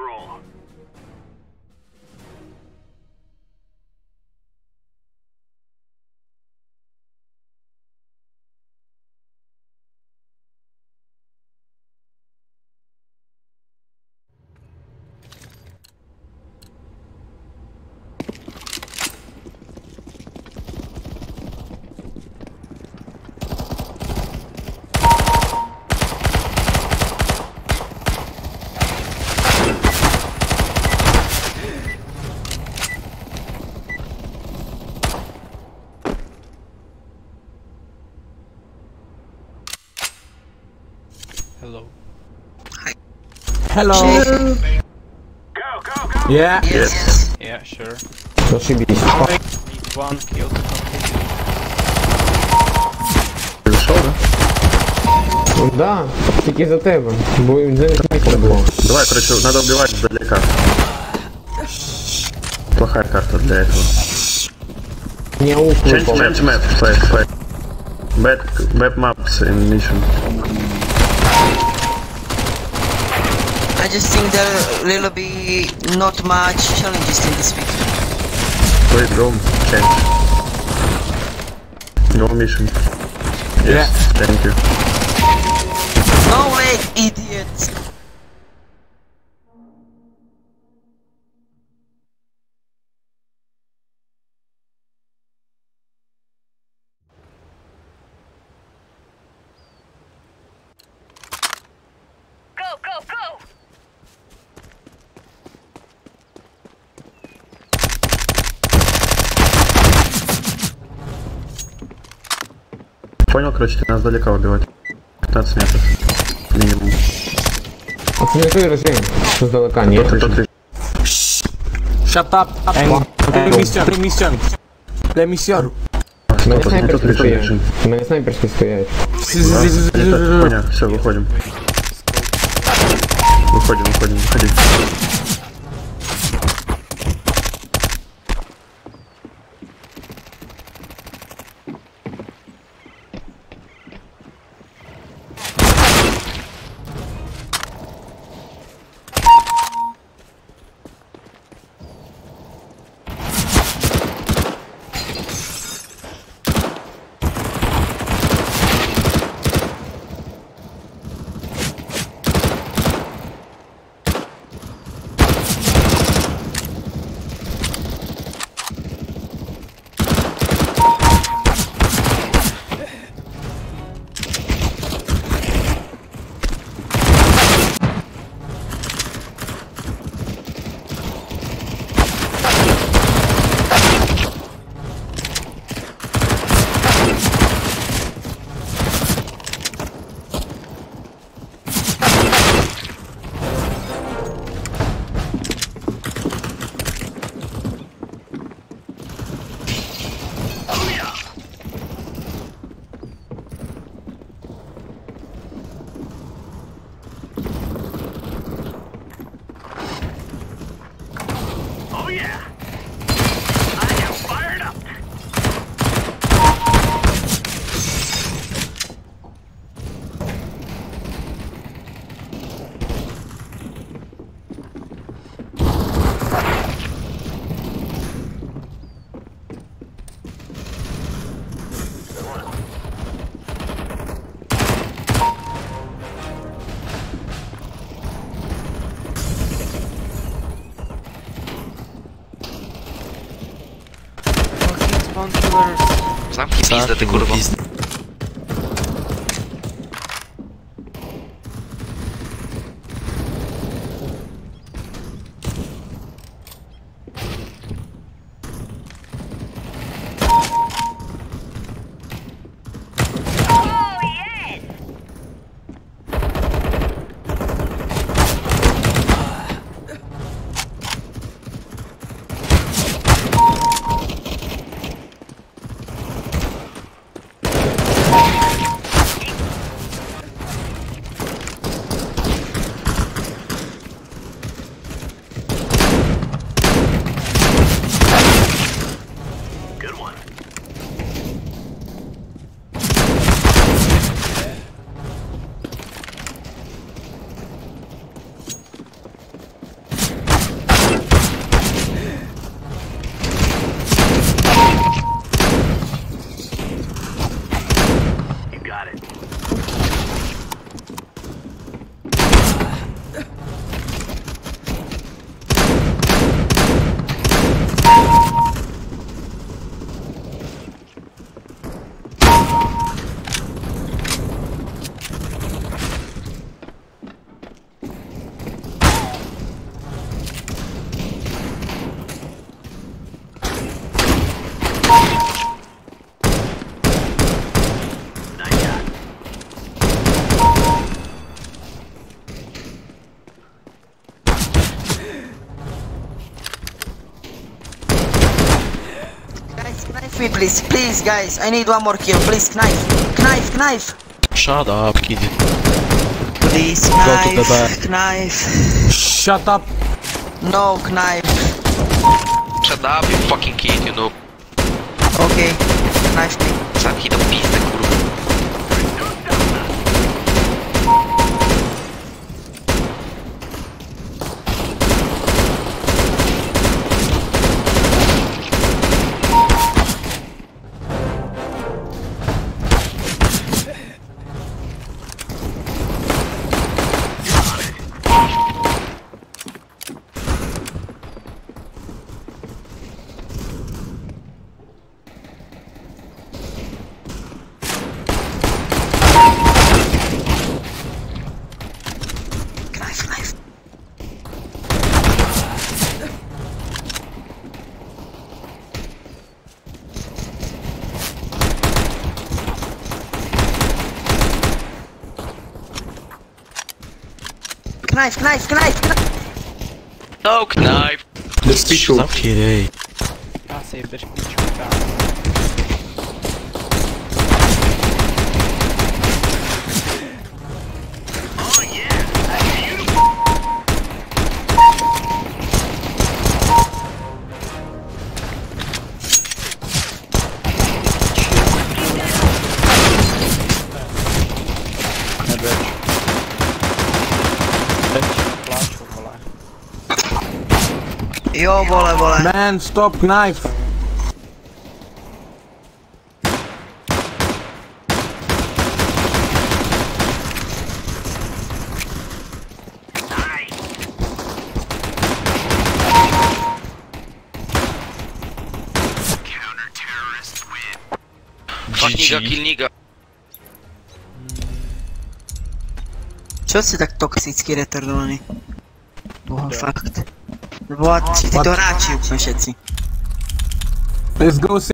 control. Hello. Hello. Go, go, go. Yeah. Yes. Yeah, sure. So she be one kill to complete. Sure. Да, тільки за тебе. Бо їм дев'ять мікро було. Давай, короче, надо вбивати далеко. Плохая карта для этого. Не укрепляй. Change map, play. Back maps in mission. I just think there will be not much challenges in this week. Wait, room change. No mission. Yes, yeah. Thank you. No way, idiots! Понял, короче, ты нас далеко убивать. 15 метров. Минимум. А ты не разъем, что далека не разъем. Shut up. Ремиссион. На снайперской стоять. Понятно, все, выходим. Выходи. Zamknij pizdę, ty kurwa. me, please. Please, guys. I need one more kill. Please, knife. Knife, knife. Shut up, kid. Please, knife. Go to the back. Knife. Shut up. No, knife. Shut up, you fucking kid, you know. Okay. Knife me. Sam hit a pizza, kurwa. Knife, knife, knife, knife! No, knife! There's pichu. Ah, save, there's pichu. Oh yeah, that's beautiful. Yo, bola, bola. Man, stop knife. Counter-terrorist win. Fuck nigga, kill nigga. Čo si tak toxický retardovaný? Boha, fakt. What? Ty to hráči úplně všetci. Let's go see.